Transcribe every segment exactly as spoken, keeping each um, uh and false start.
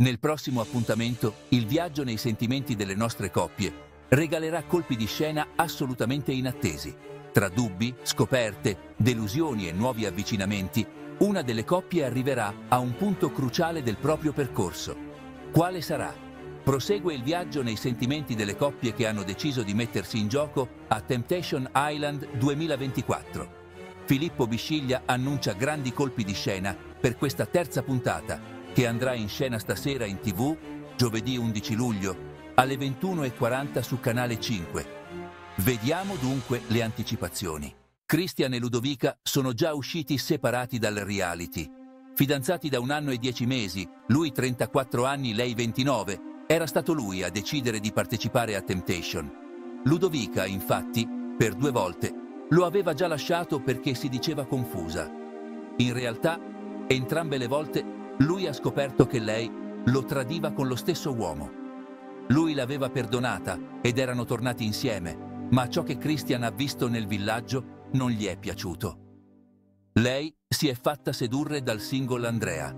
Nel prossimo appuntamento, il viaggio nei sentimenti delle nostre coppie regalerà colpi di scena assolutamente inattesi. Tra dubbi, scoperte, delusioni e nuovi avvicinamenti, una delle coppie arriverà a un punto cruciale del proprio percorso. Quale sarà? Prosegue il viaggio nei sentimenti delle coppie che hanno deciso di mettersi in gioco a Temptation Island duemilaventiquattro. Filippo Bisciglia annuncia grandi colpi di scena per questa terza puntata, che andrà in scena stasera in tivù, giovedì undici luglio, alle ventuno e quaranta su Canale cinque. Vediamo dunque le anticipazioni. Christian e Ludovica sono già usciti separati dal reality. Fidanzati da un anno e dieci mesi, lui trentaquattro anni, lei ventinove, era stato lui a decidere di partecipare a Temptation. Ludovica, infatti, per due volte, lo aveva già lasciato perché si diceva confusa. In realtà, entrambe le volte, lui ha scoperto che lei lo tradiva con lo stesso uomo. Lui l'aveva perdonata ed erano tornati insieme, ma ciò che Christian ha visto nel villaggio non gli è piaciuto. Lei si è fatta sedurre dal single Andrea.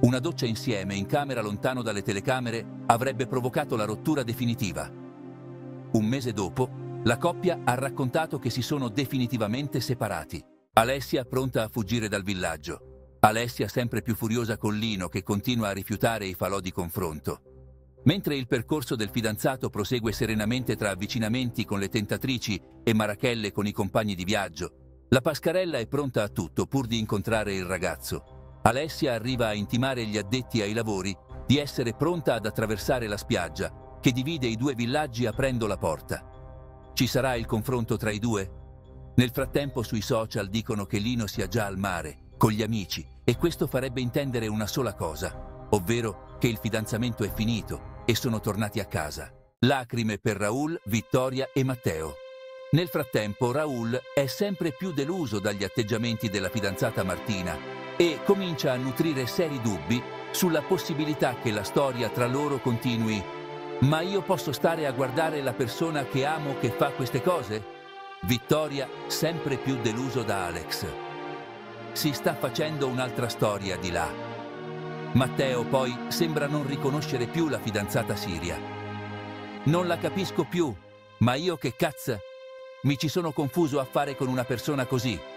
Una doccia insieme in camera lontano dalle telecamere avrebbe provocato la rottura definitiva. Un mese dopo, la coppia ha raccontato che si sono definitivamente separati. Alessia pronta a fuggire dal villaggio. Alessia sempre più furiosa con Lino, che continua a rifiutare i falò di confronto. Mentre il percorso del fidanzato prosegue serenamente tra avvicinamenti con le tentatrici e Marachelle con i compagni di viaggio, la Pascarella è pronta a tutto pur di incontrare il ragazzo. Alessia arriva a intimare gli addetti ai lavori di essere pronta ad attraversare la spiaggia, che divide i due villaggi aprendo la porta. Ci sarà il confronto tra i due? Nel frattempo sui social dicono che Lino sia già al mare, con gli amici, e questo farebbe intendere una sola cosa, ovvero che il fidanzamento è finito e sono tornati a casa. Lacrime per Raul, Vittoria e Matteo. Nel frattempo Raul è sempre più deluso dagli atteggiamenti della fidanzata Martina e comincia a nutrire seri dubbi sulla possibilità che la storia tra loro continui. Ma io posso stare a guardare la persona che amo che fa queste cose? Vittoria, sempre più deluso da Alex. Si sta facendo un'altra storia di là. Matteo poi sembra non riconoscere più la fidanzata Siria. Non la capisco più, ma io che cazzo? Mi ci sono confuso a fare con una persona così.